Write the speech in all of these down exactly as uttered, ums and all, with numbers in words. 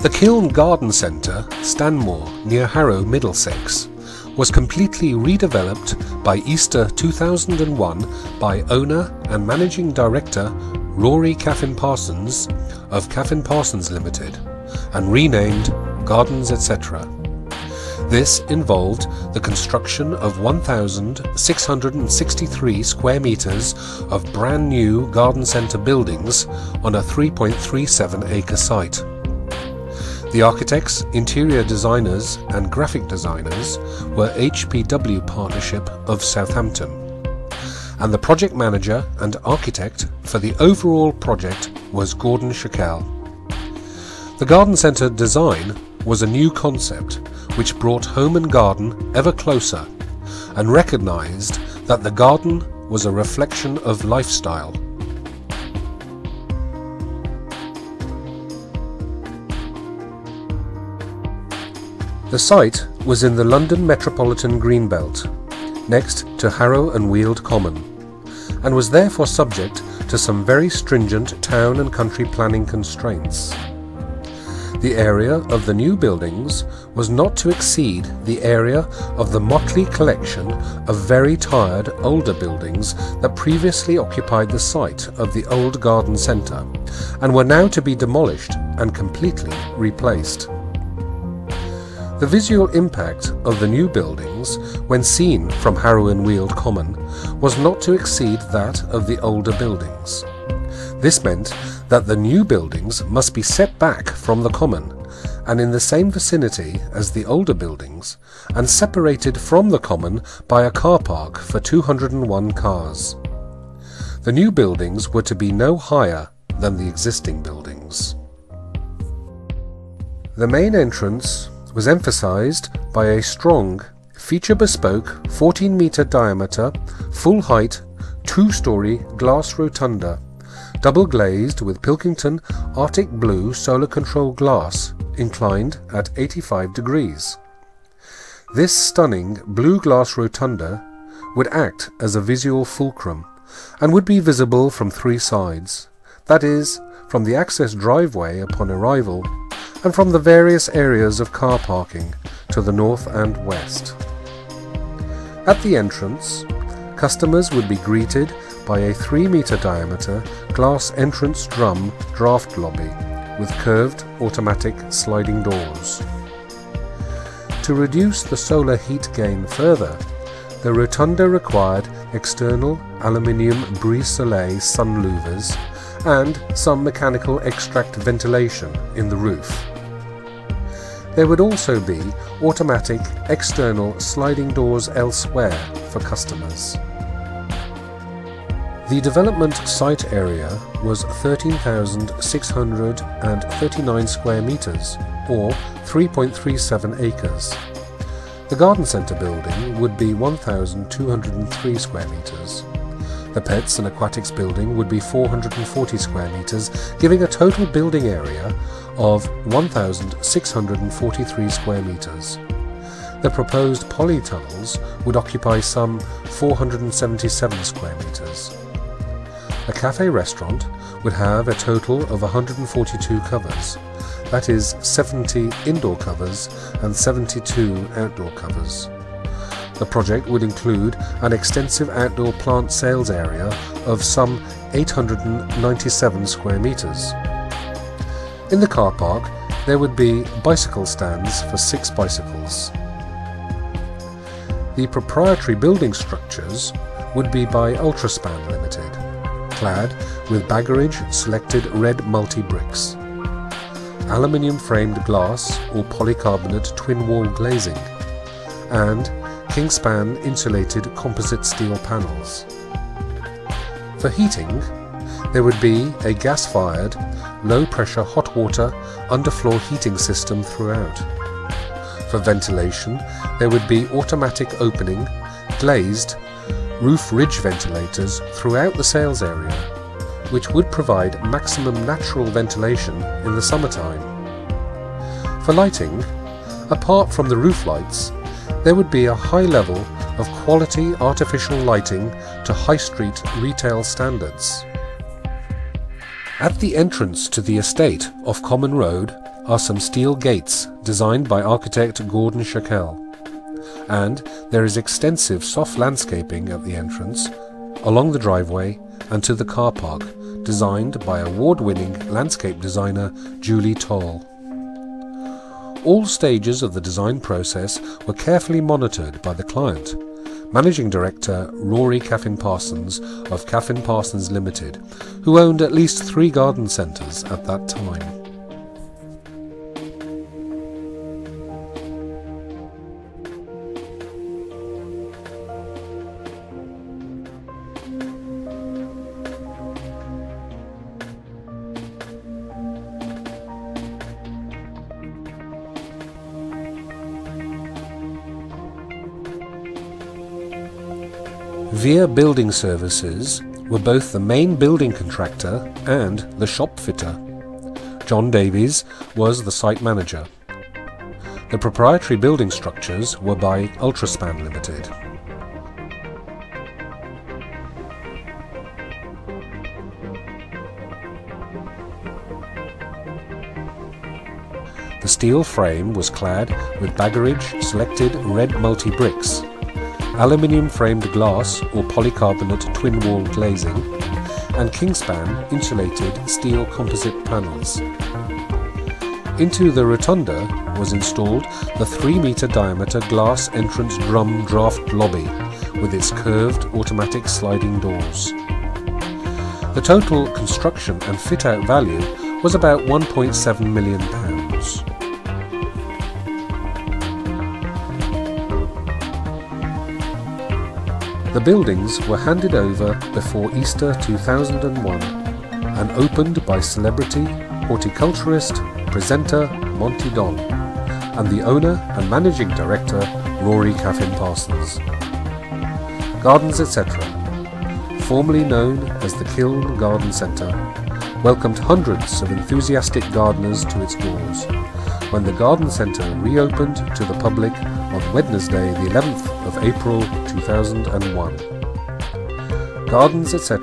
The Kiln Garden Centre, Stanmore, near Harrow, Middlesex, was completely redeveloped by Easter two thousand one by owner and managing director Rory Caffyn-Parsons of Caffyn-Parsons Limited and renamed Gardens et cetera. This involved the construction of one thousand six hundred sixty-three square metres of brand new garden centre buildings on a three point three seven acre site. The architects, interior designers and graphic designers were H P W Partnership of Southampton, and the project manager and architect for the overall project was Gordon Shackell. The garden centre design was a new concept which brought home and garden ever closer and recognised that the garden was a reflection of lifestyle. The site was in the London metropolitan greenbelt, next to Harrow and Weald Common, and was therefore subject to some very stringent town and country planning constraints. The area of the new buildings was not to exceed the area of the motley collection of very tired older buildings that previously occupied the site of the old garden centre and were now to be demolished and completely replaced. The visual impact of the new buildings, when seen from Harrow and Weald Common, was not to exceed that of the older buildings. This meant that the new buildings must be set back from the common and in the same vicinity as the older buildings, and separated from the common by a car park for two hundred and one cars. The new buildings were to be no higher than the existing buildings. The main entrance was emphasised by a strong, feature-bespoke, fourteen metre diameter, full-height, two-storey glass rotunda, double-glazed with Pilkington Arctic Blue solar control glass, inclined at eighty-five degrees. This stunning blue glass rotunda would act as a visual fulcrum and would be visible from three sides, that is, from the access driveway upon arrival, and from the various areas of car parking to the north and west. At the entrance, customers would be greeted by a three metre diameter glass entrance drum draft lobby with curved automatic sliding doors. To reduce the solar heat gain further, the rotunda required external aluminium brise-soleil sun louvers and some mechanical extract ventilation in the roof. There would also be automatic external sliding doors elsewhere for customers. The development site area was thirteen thousand six hundred thirty-nine square metres, or three point three seven acres. The garden centre building would be one thousand two hundred and three square metres. The Pets and Aquatics building would be four hundred and forty square metres, giving a total building area of one thousand six hundred forty-three square metres. The proposed polytunnels would occupy some four hundred and seventy-seven square metres. A cafe restaurant would have a total of one hundred and forty-two covers, that is seventy indoor covers and seventy-two outdoor covers. The project would include an extensive outdoor plant sales area of some eight hundred and ninety-seven square metres. In the car park, there would be bicycle stands for six bicycles. The proprietary building structures would be by Ultraspan Limited, clad with Baggeridge selected red multi-bricks, aluminium framed glass or polycarbonate twin wall glazing, and Kingspan insulated composite steel panels. For heating, there would be a gas-fired, low-pressure hot water underfloor heating system throughout. For ventilation, there would be automatic opening, glazed, roof ridge ventilators throughout the sales area, which would provide maximum natural ventilation in the summertime. For lighting, apart from the roof lights, there would be a high level of quality artificial lighting to high street retail standards. At the entrance to the estate off Common Road are some steel gates designed by architect Gordon Shackell, and there is extensive soft landscaping at the entrance, along the driveway and to the car park, designed by award-winning landscape designer Julie Toll. All stages of the design process were carefully monitored by the client, Managing Director Rory Caffyn-Parsons of Caffyn-Parsons Limited, who owned at least three garden centres at that time. Vear Building Services were both the main building contractor and the shop fitter. John Davies was the site manager. The proprietary building structures were by Ultraspan Limited. The steel frame was clad with Baggeridge selected red multi-bricks, aluminium framed glass or polycarbonate twin wall glazing, and Kingspan insulated steel composite panels. Into the rotunda was installed the three metre diameter glass entrance drum draft lobby with its curved automatic sliding doors. The total construction and fit out value was about one point seven million pounds. The buildings were handed over before Easter two thousand one and opened by celebrity, horticulturist, presenter Monty Don and the owner and managing director Rory Caffyn-Parsons. Gardens Etc., formerly known as the Kiln Garden Centre, welcomed hundreds of enthusiastic gardeners to its doors when the garden centre reopened to the public on Wednesday the eleventh of April two thousand one. Gardens Etc.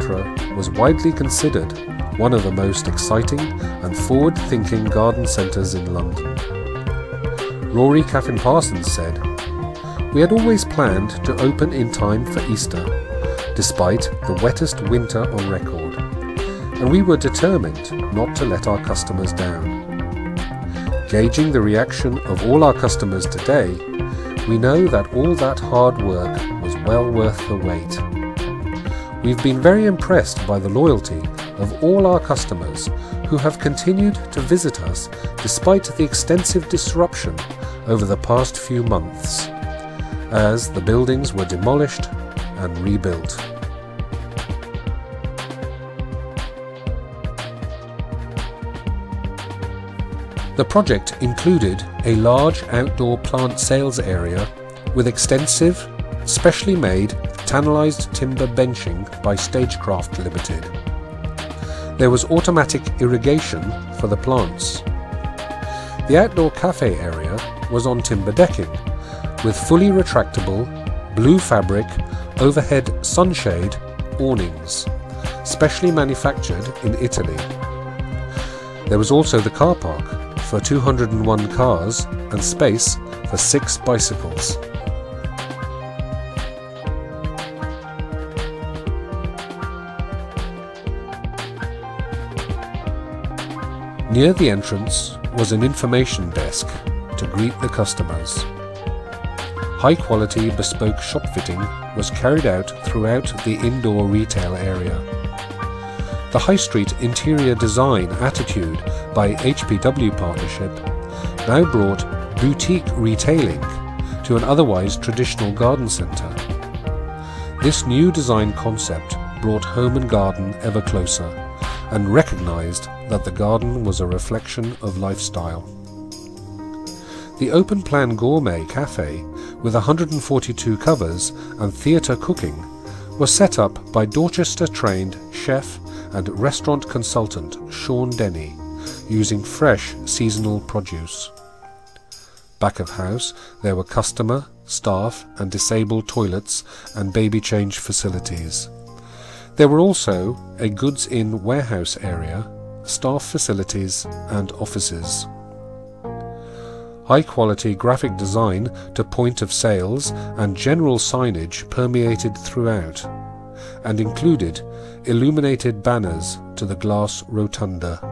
was widely considered one of the most exciting and forward-thinking garden centres in London. Rory Caffyn-Parsons said, "We had always planned to open in time for Easter, despite the wettest winter on record, and we were determined not to let our customers down. Gauging the reaction of all our customers today, we know that all that hard work was well worth the wait. We've been very impressed by the loyalty of all our customers who have continued to visit us despite the extensive disruption over the past few months, as the buildings were demolished and rebuilt." The project included a large outdoor plant sales area with extensive, specially made, tannalized timber benching by Stagecraft Limited. There was automatic irrigation for the plants. The outdoor cafe area was on timber decking with fully retractable, blue fabric, overhead sunshade awnings, specially manufactured in Italy. There was also the car park for two hundred and one cars and space for six bicycles. Near the entrance was an information desk to greet the customers. High quality bespoke shop fitting was carried out throughout the indoor retail area. The High Street interior design attitude by H P W Partnership now brought boutique retailing to an otherwise traditional garden centre. This new design concept brought home and garden ever closer and recognised that the garden was a reflection of lifestyle. The open-plan gourmet cafe, with one hundred forty-two covers and theatre cooking, was set up by Dorchester-trained chef and restaurant consultant Sean Denny, using fresh seasonal produce. Back of house, there were customer, staff and disabled toilets and baby change facilities. There were also a goods in warehouse area, staff facilities and offices. High-quality graphic design to point of sales and general signage permeated throughout, and included illuminated banners to the glass rotunda.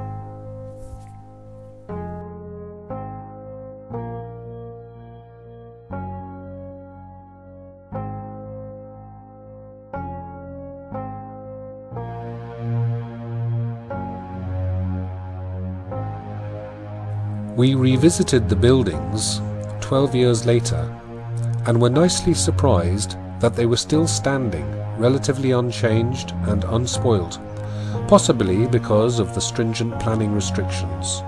We revisited the buildings twelve years later and were nicely surprised that they were still standing, relatively unchanged and unspoilt, possibly because of the stringent planning restrictions.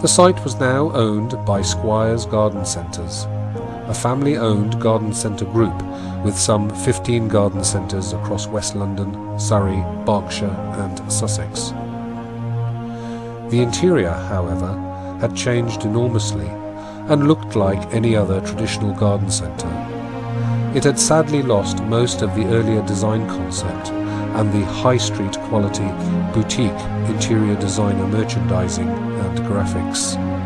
The site was now owned by Squires Garden Centres, a family-owned garden centre group with some fifteen garden centres across West London, Surrey, Berkshire and Sussex. The interior, however, had changed enormously and looked like any other traditional garden centre. It had sadly lost most of the earlier design concept and the high street quality boutique interior designer merchandising and graphics.